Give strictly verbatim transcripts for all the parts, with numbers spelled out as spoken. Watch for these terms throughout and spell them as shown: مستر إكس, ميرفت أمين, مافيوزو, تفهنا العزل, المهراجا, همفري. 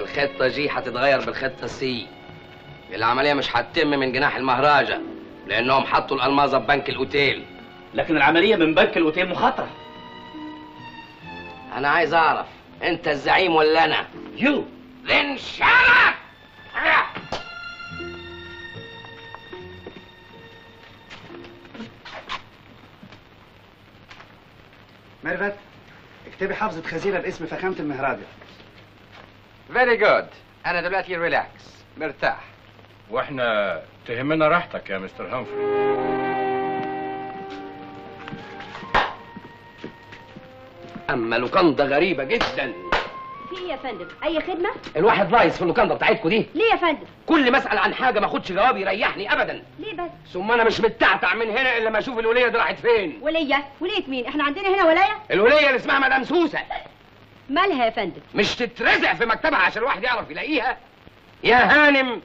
الخطة جي هتتغير بالخطة سي. العملية مش هتتم من جناح المهرجة لأنهم حطوا الألماظة في بنك الأوتيل. لكن العملية من بنك الأوتيل مخاطرة. أنا عايز أعرف أنت الزعيم ولا أنا؟ يو. then shut up! ميرفت اكتبي حافظة خزينة باسم فخامة المهرجة. فيري جود. أنا دلوقتي ريلاكس مرتاح. واحنا تهمنا راحتك يا مستر هامفري. أما لوكاندا غريبة جدا. في يا فندم؟ أي خدمة؟ الواحد رايز في اللوكاندا بتاعتكم دي. ليه يا فندم؟ كل مسألة عن حاجة ما أخدش جواب يريحني أبدا. ليه بس؟ ثم أنا مش متعتع من هنا إلا ما أشوف الولية دي راحت فين. ولية؟ ولية مين؟ إحنا عندنا هنا ولاية؟ الولية اللي اسمها مدام سوسة. مالها يا فندم؟ مش تترزع في مكتبها عشان الواحد يعرف يلاقيها؟ يا هانم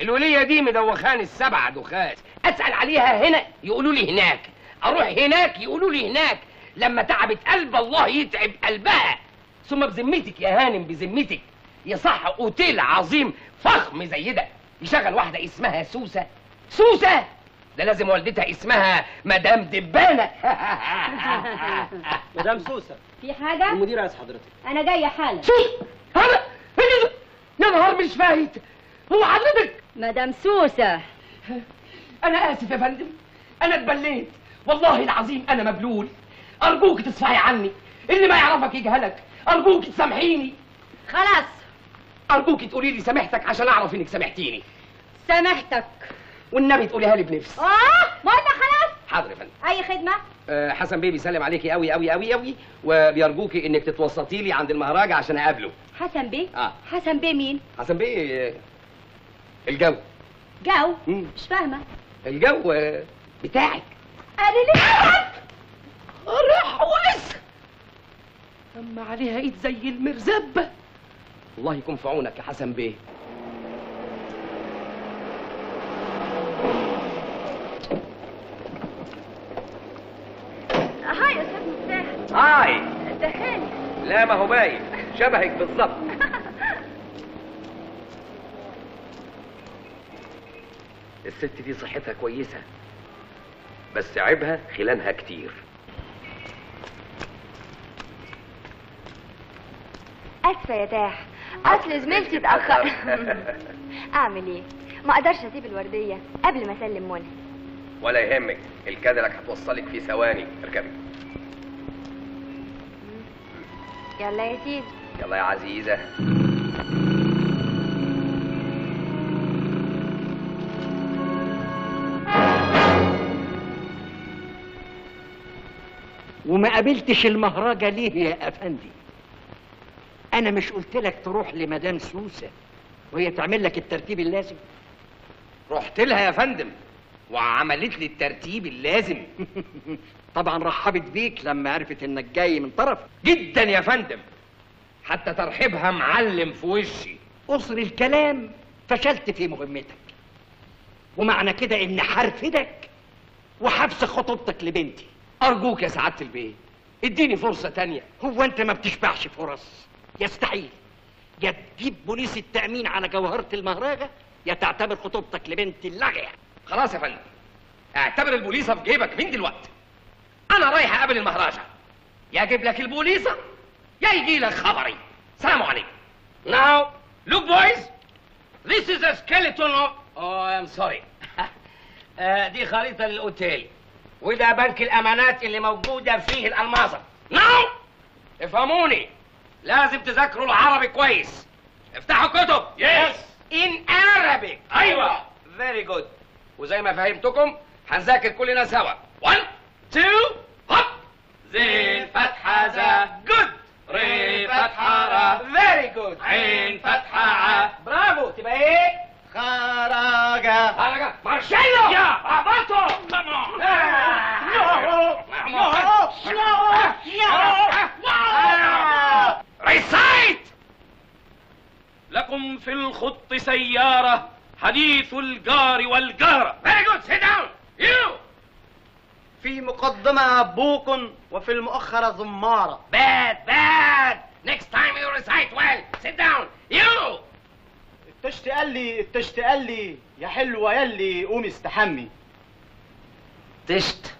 الولية دي مدوخاني السبع دخات، أسأل عليها هنا يقولوا لي هناك، أروح هناك يقولوا لي هناك، لما تعبت قلب الله يتعب قلبها، ثم بذمتك يا هانم بذمتك يصح أوتيل عظيم فخم زي ده يشغل واحدة اسمها سوسة؟ سوسة؟ ده لازم والدتها اسمها مدام دبانة. مدام سوسة في حاجة؟ المدير عايز حضرتك. أنا جاية حالا. سوسة؟ هلا؟ يا نهار مش فايت. هو حضرتك مدام سوسة؟ أنا آسف يا فندم، أنا اتبليت، والله العظيم أنا مبلول، أرجوك تصفحي عني، اللي ما يعرفك يجهلك، أرجوك تسامحيني. خلاص. أرجوك تقولي لي سامحتك عشان أعرف إنك سامحتيني. سامحتك. والنبي تقوليها لي بنفس. آه، ما قلنا خلاص؟ حاضر يا فندم. أي خدمة؟ أه حسن بيه بيسلم عليكي أوي أوي أوي أوي، وبيرجوكي إنك تتوسطي لي عند المهرجة عشان أقابله. حسن بيه؟ آه. حسن بيه مين؟ حسن بيه الجو. جو؟ مم. مش فاهمة. الجو بتاعك. أنا ليه؟ ريح ولسه. أما عليها إيد زي المرزبة. الله يكون في عونك يا حسن بيه. هاي يا أستاذ مفتاح. هاي. ده خالي. لا ما هو باين، شبهك بالظبط. الست دي صحتها كويسة بس عيبها خلانها كتير. اسفة يا تاح، اصل زميلتي اتأخر. اعمل ايه؟ ما اقدرش اسيب الوردية قبل ما اسلم منى. ولا يهمك، الكادلك هتوصلك في ثواني، اركبي. يلا يا سيدي. يلا يا عزيزة. وما قابلتش المهرجة ليه يا أفندي؟ أنا مش قلتلك تروح لمدام سوسة وهي تعمل لك الترتيب اللازم؟ رحت لها يا فندم وعملت لي الترتيب اللازم. طبعا رحبت بيك لما عرفت إنك جاي من طرف. جدا يا فندم، حتى ترحيبها معلم في وشي. أصر الكلام، فشلت في مهمتك، ومعنى كده إن حرفدك وحبس خطوبتك لبنتي. أرجوك يا سعادة البيه اديني فرصة تانية. هو أنت ما بتشبعش فرص؟ يستحيل. يا تجيب بوليس التأمين على جوهرة المهرجة، يا تعتبر خطوبتك لبنت اللغية. خلاص يا فندم، اعتبر البوليصة في جيبك من دلوقتي. أنا رايح أقابل المهرجة، يا أجيب لك البوليصة يا يجي لك خبري. سلام عليكم. Now look boys, this is a skeleton of... Oh I'm sorry. uh, دي خريطة للأوتيل، وده بنك الامانات اللي موجوده فيه الالماظه. ناو افهموني، لازم تذاكروا العربي كويس. افتحوا كتب. يس ان عربي. ايوه فيري جود. وزي ما فهمتكم هنذاكر كلنا سوا. واحد اتنين هوب. زين فتحه ذا. جود. ري فتحه را. فيري جود. عين فتحه ع. برافو. تبقى ايه؟ خرجة. خرجة. مارشيلو. يا عبطو. كمان. نو. نو. نو. ريسايت. لكم في الخط سيارة، حديث الجار والجارة. Very good. Sit down. You. في مقدمة عبوك وفي المؤخرة ضمارة. Bad. Bad. Next time you recite well. Sit down. You. لي التشت قال لي يا حلوه يلي قومي استحمي. تشت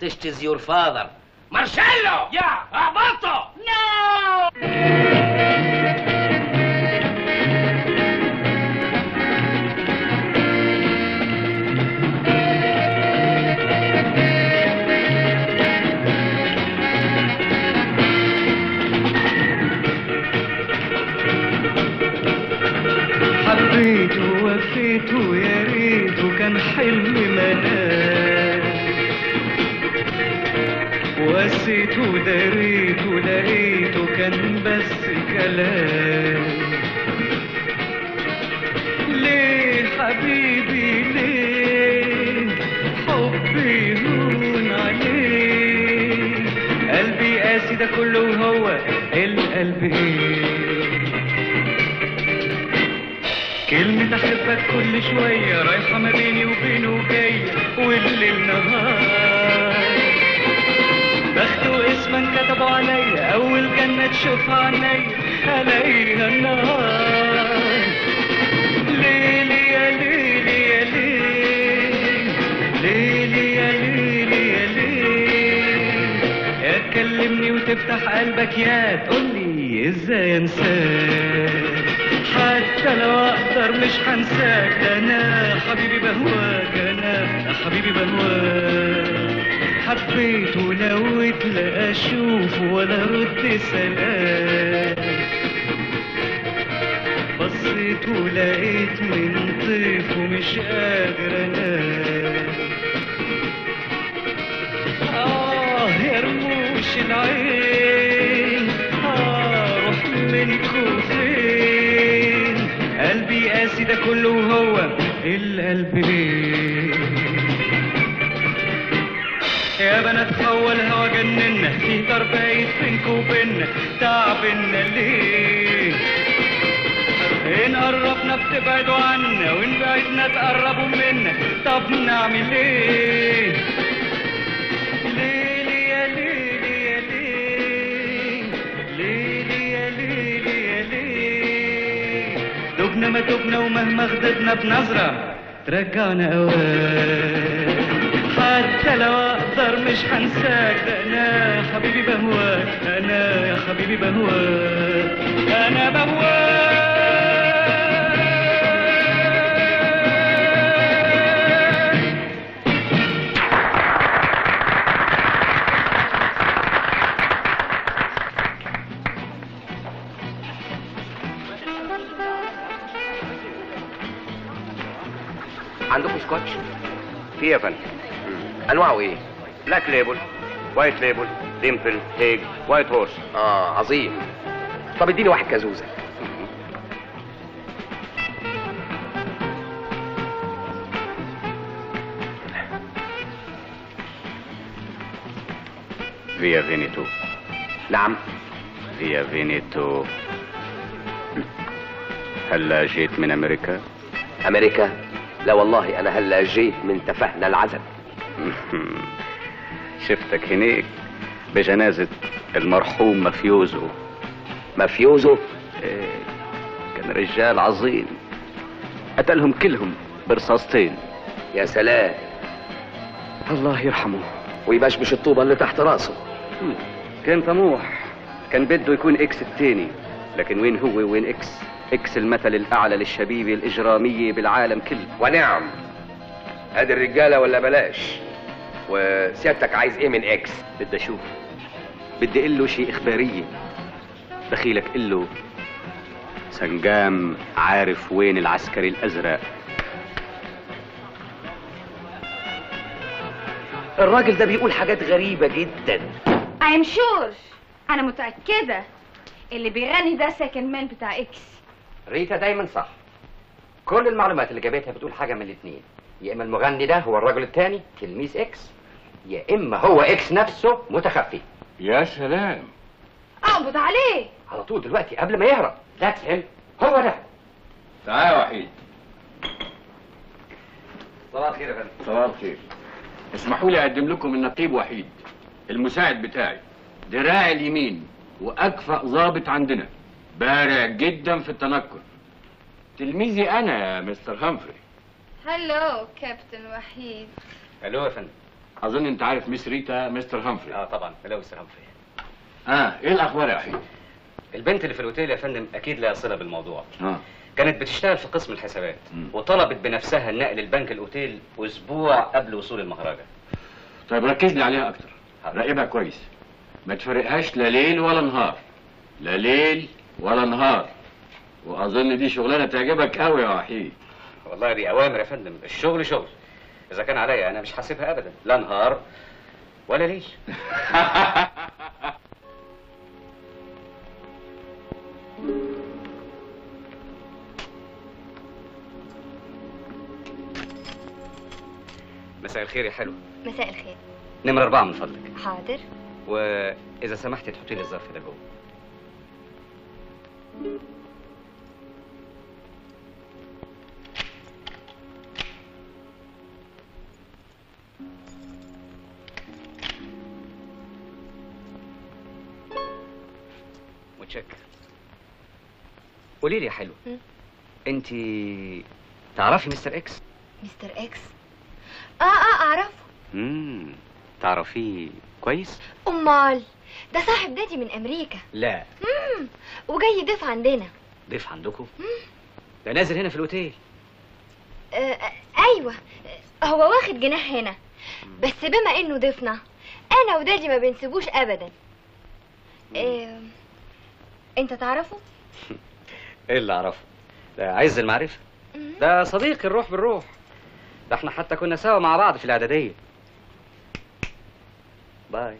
تشت از يور فاذر مارشيلو يا اهبطوا نو. حبيته وفيته يا ريته كان حلم منام، واسيته دريته لقيته كان بس كلام. ليه حبيبي ليه حبي هون عليه؟ قلبي قاسي ده كله وهو القلب ايه؟ كلمة أحبك كل شوية رايحة ما بيني وبينه جاية والليل نهار. بخته اسمك كتبوا عليا أول جنة تشوفها عينيا ألاقيها النهار. ليلي يا ليلي يا ليل، ليلي يا ليلي يا ليل، يا تكلمني وتفتح قلبك يا تقولي إزاي أنساك. حتى لو اقدر مش هنساك، انا حبيبي بهواك، انا حبيبي بهواك. حبيته لو اتلقى اشوفه ولا رد سلام، بصيت ولقيت من طيفه مش قادر انام. اه يا رموش العين، اه روح منكو فين؟ قلبي قاسي ده كله وهو القلب ليه؟ يا بنات هو الهوا جننا، في ضرب عيد بينكوا وبينا، تعبنا ليه؟ إن قربنا بتبعدوا عنا، وإن بعدنا تقربوا منا، طب نعمل إيه؟ ليلي يا ليلي يا ليل، ليلي يا ليلي يا ليل، دبنا ما دبنا ومهما غضبنا بنظرة ترجعنا أوان. حتى لو أقدر مش هنساك، ده أنا حبيبي بهواك، أنا يا حبيبي بهواك، أنا بهواك. عندكم سكوتش؟ في يا فندم. انواعه ايه؟ بلاك ليبل، وايت ليبل، ديمبل، هيج، وايت هورس. اه عظيم. طب اديني واحد كازوزه. فيا فينيتو. نعم فيا فينيتو. هلا جيت من امريكا؟ امريكا؟ لا والله أنا هلا جيت من تفهنا العزل. شفتك هناك بجنازة المرحوم مافيوزو. مافيوزو؟ إيه كان رجال عظيم، قتلهم كلهم برصاصتين. يا سلام، الله يرحمه ويبشبش الطوبة اللي تحت راسه. مم. كان طموح، كان بده يكون إكس التاني، لكن وين هو وين إكس؟ إكس المثل الأعلى للشبيبة الإجرامية بالعالم كله. ونعم، هذه الرجالة ولا بلاش. وسيادتك عايز إيه من إكس؟ بدي أشوف، بدي قله شي إخبارية. دخيلك قله سنجام عارف وين العسكري الأزرق. الراجل ده بيقول حاجات غريبة جدا. I'm sure، أنا متأكدة اللي بيغني ده سكن مان بتاع إكس. ريتا دايما صح، كل المعلومات اللي جابتها بتقول حاجه من الاثنين، يا اما المغني ده هو الرجل الثاني تلميذ اكس، يا اما هو اكس نفسه متخفي. يا سلام، اقبض عليه على طول دلوقتي قبل ما يهرب. ذاتس هيم، هو ده. تعال يا وحيد. صباح الخير يا فندم. صباح الخير. اسمحوا لي اقدم لكم النقيب وحيد المساعد بتاعي، دراعي اليمين واكفأ ضابط عندنا، بارع جدا في التنكر. تلميذي انا يا مستر همفري. هلو كابتن وحيد. هلو يا فندم. اظن انت عارف ميس ريتا مستر همفري. اه طبعا. هلو مستر همفري. اه ايه الاخبار يا وحيد؟ البنت اللي في الاوتيل يا فندم اكيد لها صله بالموضوع. اه كانت بتشتغل في قسم الحسابات م. وطلبت بنفسها النقل لبنك الاوتيل اسبوع قبل وصول المهرجة. طيب ركز لي عليها اكتر. راقبها كويس. ما تفرقهاش لا ليل ولا نهار. لا ليل ولا نهار. واظن دي شغلانه تعجبك قوي يا وحيد. والله دي اوامر يا فندم، الشغل شغل. اذا كان عليا انا مش حاسبها ابدا، لا نهار ولا ليل. مساء الخير يا حلو. مساء الخير. نمرة أربعة من فضلك. حاضر. وإذا سمحتي تحطي لي الظرف ده جوه. متشكر. قولي لي يا حلو، أنتِ تعرفي مستر إكس؟ مستر إكس؟ اه اه اعرفه. امم تعرفيه كويس؟ امال ده صاحب نادي من امريكا. لا امم وجاي ضيف عندنا. ضيف عندكم؟ امم ده نازل هنا في الاوتيل. آه آه ايوه، هو واخد جناح هنا، بس بما انه ضيفنا انا ودادي ما بنسيبوش ابدا. آه انت تعرفه؟ ايه اللي اعرفه؟ ده عز المعرفه، ده صديقي الروح بالروح، ده احنا حتى كنا سوا مع بعض في الاعداديه. باي.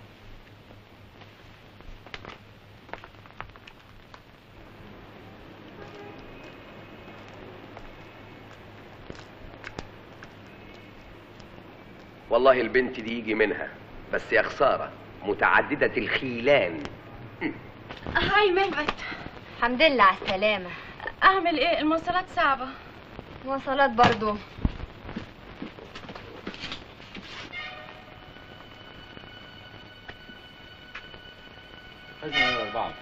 والله البنت دي يجي منها، بس يا خساره متعدده الخيلان. هاي مهبت. الحمد لله على السلامه. اعمل ايه؟ المواصلات صعبه. مواصلات برضو. أربعة.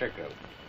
شكرا.